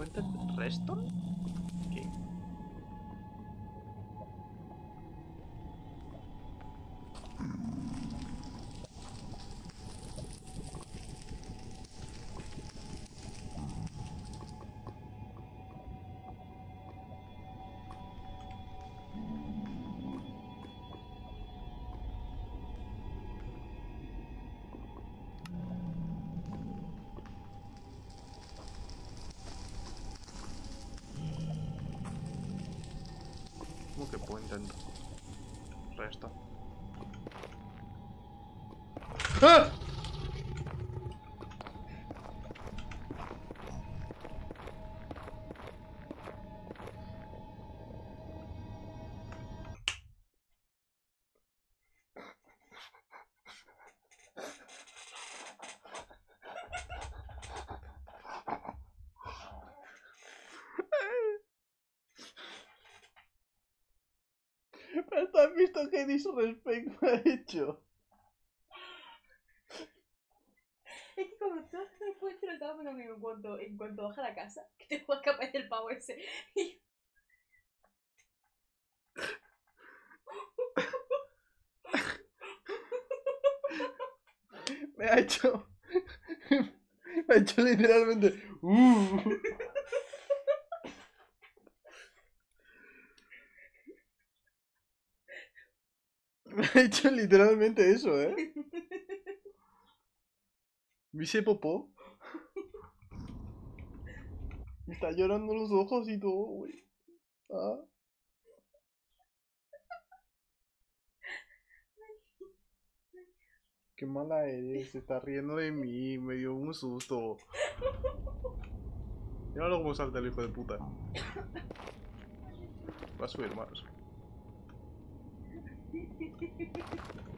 cuenta? ¿Redstone? ¿Qué? Que puedo intentar resto. ¡Ah! ¿Has visto qué disrespect me ha hecho? Es que como tú has puesto el trabajo en cuanto baja la casa, que te puedo escapar del pavo ese. Y... Me ha hecho literalmente... Me ha hecho literalmente eso, ¿eh? ¿Me se popó? Me está llorando los ojos y todo, güey. ¿Ah? Qué mala eres, se está riendo de mí, me dio un susto. Ya lo vamos a saltar, hijo de puta. Va a subir más.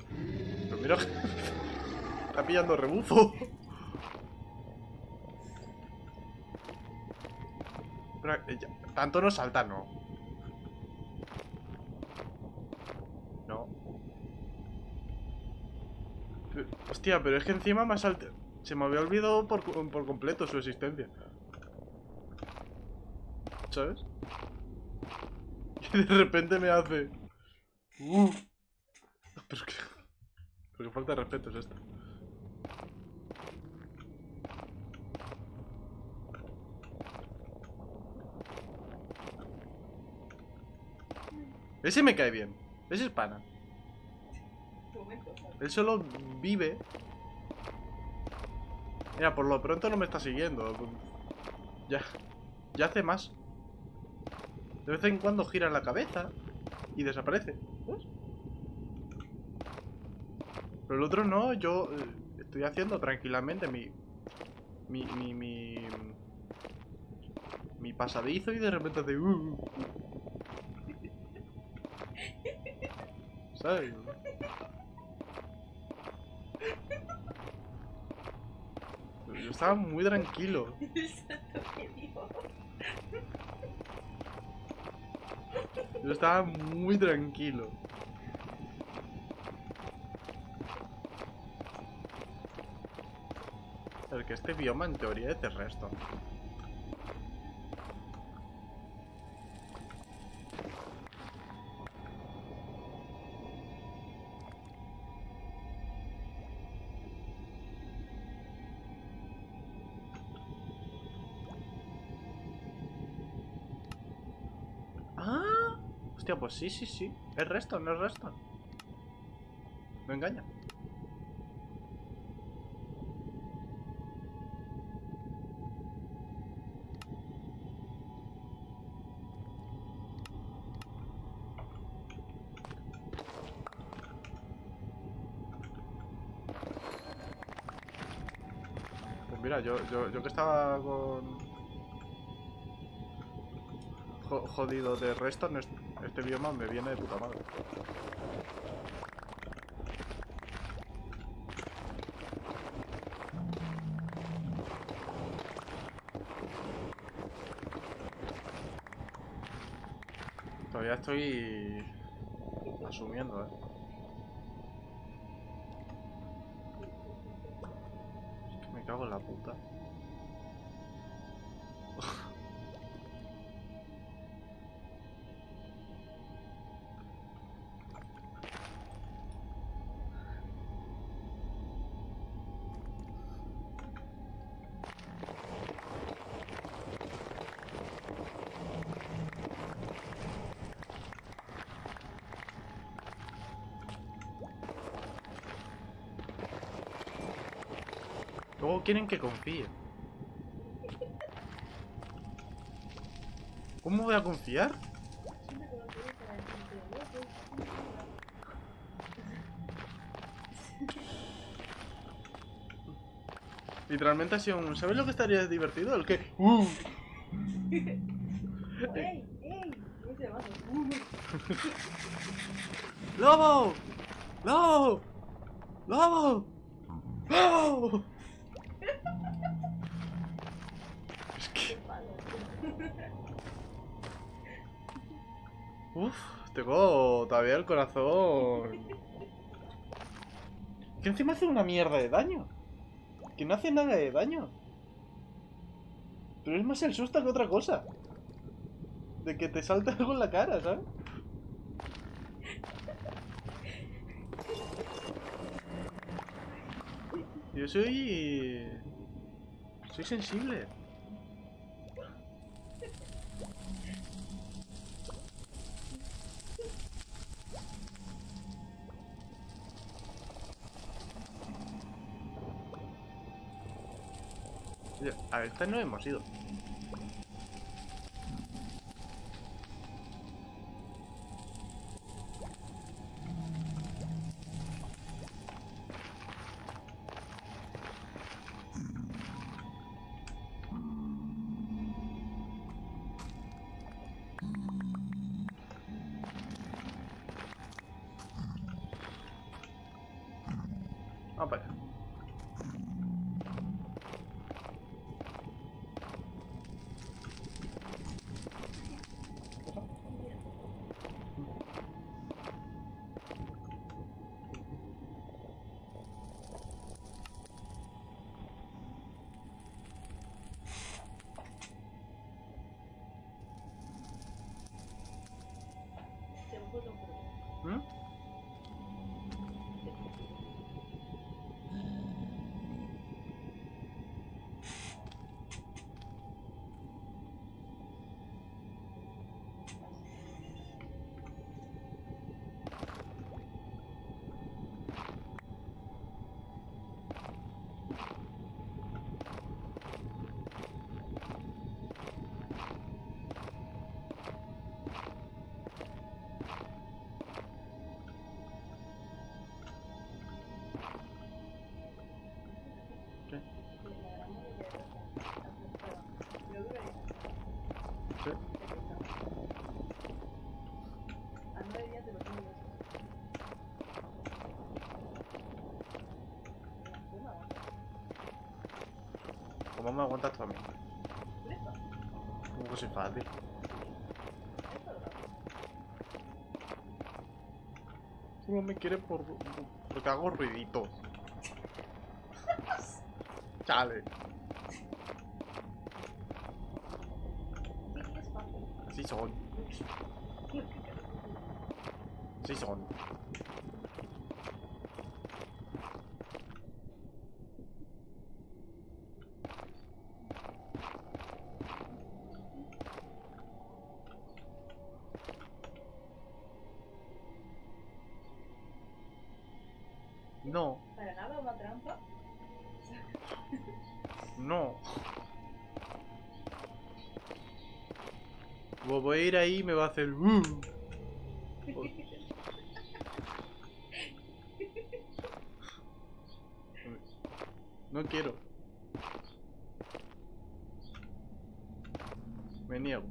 Pero mira, está pillando rebufo. Pero, ya, tanto no salta, ¿no? No. Pero, hostia, pero es que encima me ha saltado. Se me había olvidado por completo su existencia. ¿Sabes? Y de repente me hace... Pero que falta de respeto es esto. Ese me cae bien. Ese es pana. Él solo vive. Mira, por lo pronto no me está siguiendo. Ya hace más. De vez en cuando gira la cabeza y desaparece. ¿Ves? Pero el otro no, yo estoy haciendo tranquilamente mi pasadizo y de repente hace... ¿Sabes? Yo estaba muy tranquilo. Yo estaba muy tranquilo. El que este bioma en teoría es terrestre. Ah, hostia, pues sí. Es resto, no es resto. Me engaña. Mira, yo que estaba con... Jodido de resto, este bioma me viene de puta madre. Todavía estoy... asumiendo, ¿eh? Me cago en la puta. Luego quieren que confíe. ¿Cómo voy a confiar? Literalmente ha sido un... ¿Sabes lo que estaría divertido? El que... ¡Uff! ¡Ey! ¡Ey! ¡Lobo! ¡Lobo! ¡Lobo! ¡Lobo! Es que... Uff, tengo todavía el corazón. Que encima hace una mierda de daño. Que no hace nada de daño. Pero es más el susto que otra cosa. De que te salta algo en la cara, ¿sabes? Yo soy... soy sensible. A ver, esta no hemos ido. ¿Cómo me aguantas tú a mí? Como que soy fácil. ¿Cómo me quieres por... porque hago ruiditos? Chale. Sí son. Sí son. No. ¿Para nada una trampa? No. Voy a ir ahí y me va a hacer... No quiero. Me niego.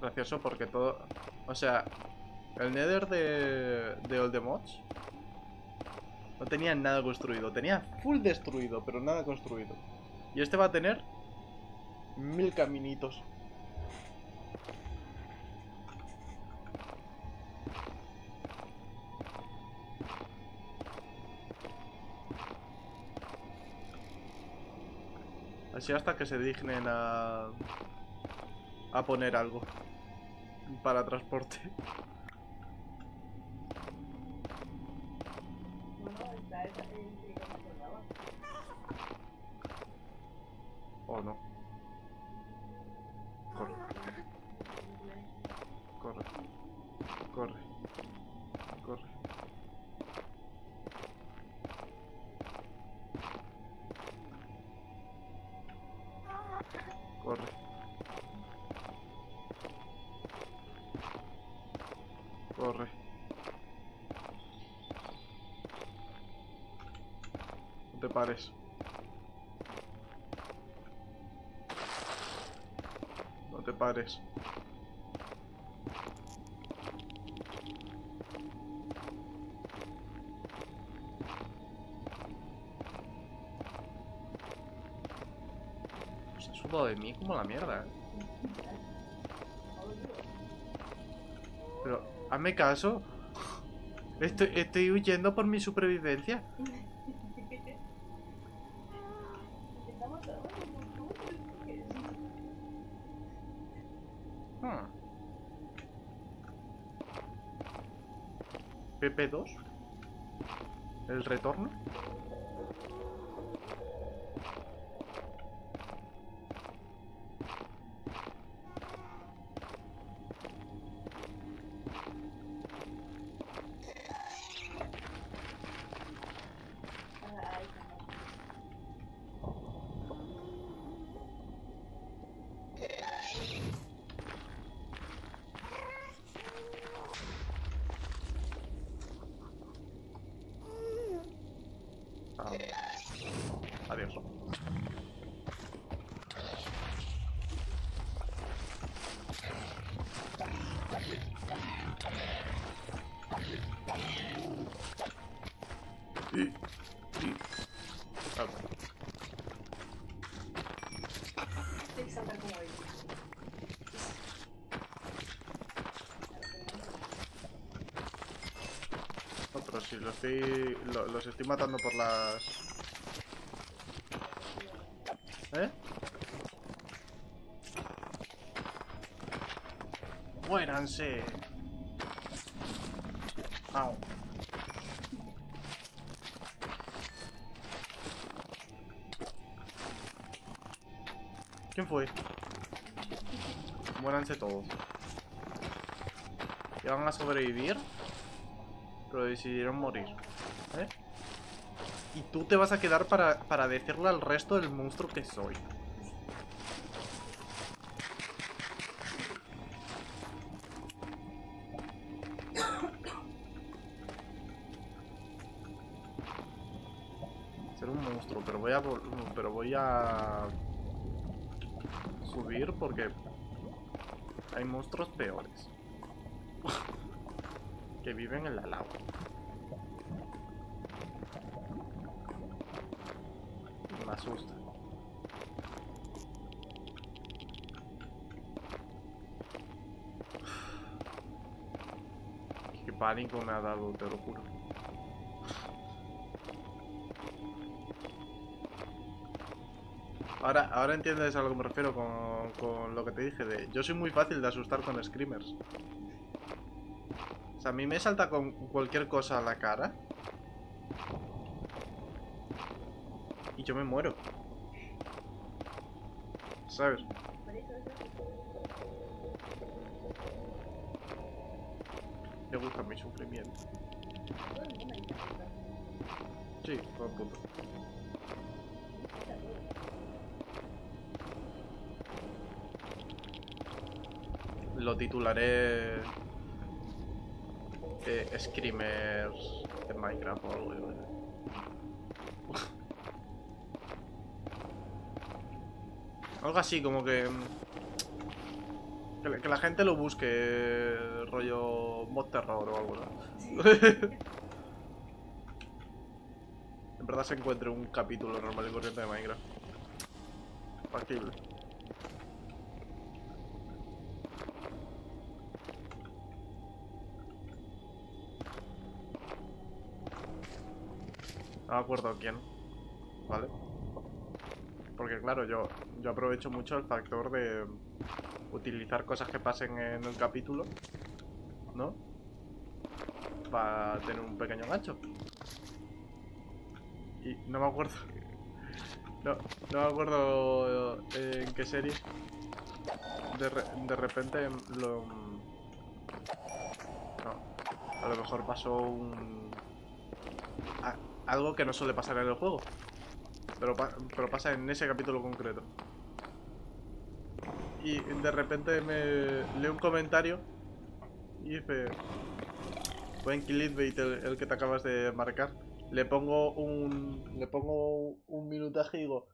Gracioso porque todo... O sea, el Nether de All the Mods no tenía nada construido. Tenía full destruido, pero nada construido. Y este va a tener 1000 caminitos. Así hasta que se dignen a poner algo para transporte. Oh, no. Corre. Corre. Corre. Corre. Corre. Corre. No te pares. No te pares. Se ha sudado de mí como la mierda, ¿eh? Pero, hazme caso. Estoy huyendo por mi supervivencia. PP2. El retorno. Adiós. Otros sí, los estoy matando por las... ¿Eh? ¡Muéranse! ¡Au! ¿Quién fue? Muéranse todos. Iban a sobrevivir, pero decidieron morir. ¿Eh? Y tú te vas a quedar para decirle al resto del monstruo que soy. Ser un monstruo, pero voy a subir porque hay monstruos peores que viven en la lava. Me asusta. Qué pánico me ha dado, te lo juro. Ahora entiendes a lo que me refiero con lo que te dije de... Yo soy muy fácil de asustar con screamers. O sea, a mí me salta con cualquier cosa a la cara y yo me muero, ¿sabes? Le gusta mi sufrimiento. Sí, todo el puto. Lo titularé... Screamers de Minecraft o algo así. Algo así, como que la gente lo busque, rollo mod terror o algo, ¿no? En verdad se encuentre un capítulo normal y corriente de Minecraft. Factible. No me acuerdo quién, ¿vale? Porque claro, yo aprovecho mucho el factor de utilizar cosas que pasen en el capítulo, ¿no? Para tener un pequeño gancho. Y no me acuerdo No me acuerdo en qué serie. De repente lo... No, a lo mejor pasó algo que no suele pasar en el juego. Pero pasa en ese capítulo concreto. Y de repente me leo un comentario y dice: buen clickbait el que te acabas de marcar. Le pongo un minutaje y digo: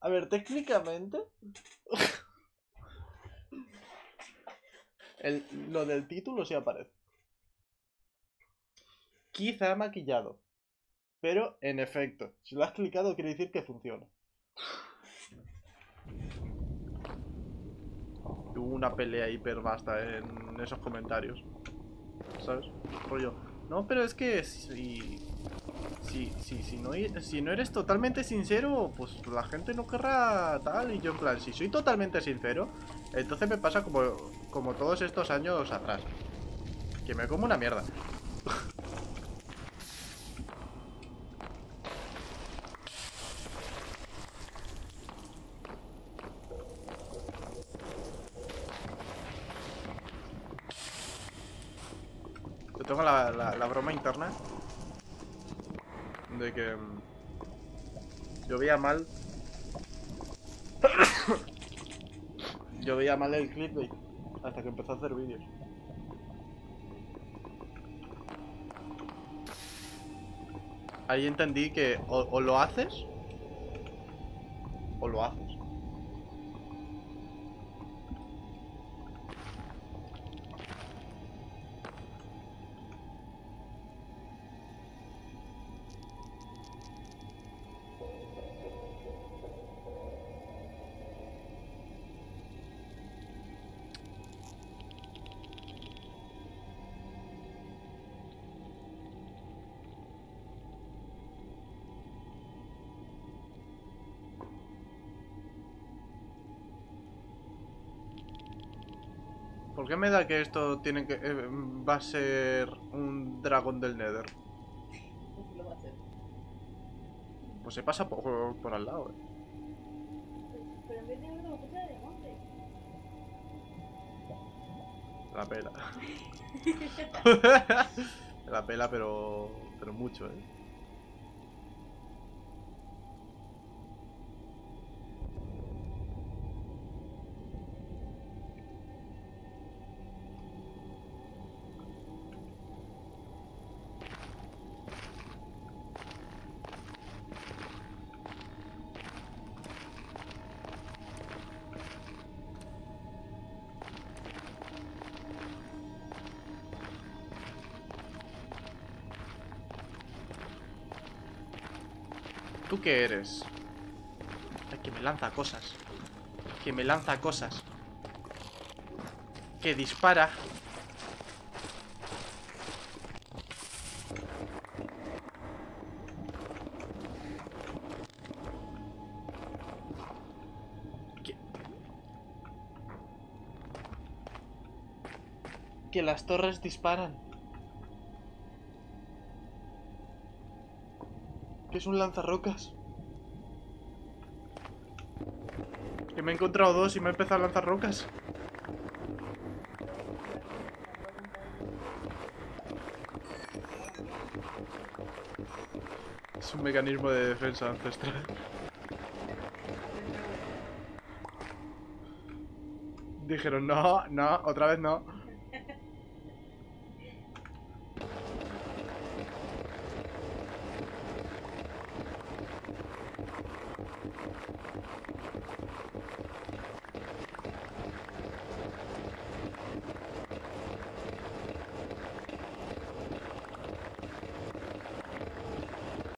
a ver, técnicamente lo del título sí aparece, quizá maquillado, pero en efecto, si lo has clicado quiere decir que funciona. Hubo una pelea hiper vasta en esos comentarios, ¿sabes? Rollo, no, pero es que si no eres totalmente sincero, pues la gente no querrá tal. Y yo en plan, si soy totalmente sincero, entonces me pasa como todos estos años atrás, que me como una mierda. Tengo la broma interna de que yo veía mal el clickbait hasta que empezó a hacer vídeos. Ahí entendí que o lo haces o lo haces. ¿Por qué me da que esto tiene que va a ser un dragón del Nether? Lo va a hacer. Pues se pasa por al lado, Pero en vez de verlo, ¿qué te demonte? La pela. La pela, pero mucho, ¿Tú qué eres? Ay, que me lanza cosas. Que me lanza cosas. Que dispara. Que las torres disparan. Que es un lanzarrocas. Que me he encontrado dos y me he empezado a lanzar rocas. Es un mecanismo de defensa ancestral. Dijeron, no, otra vez no.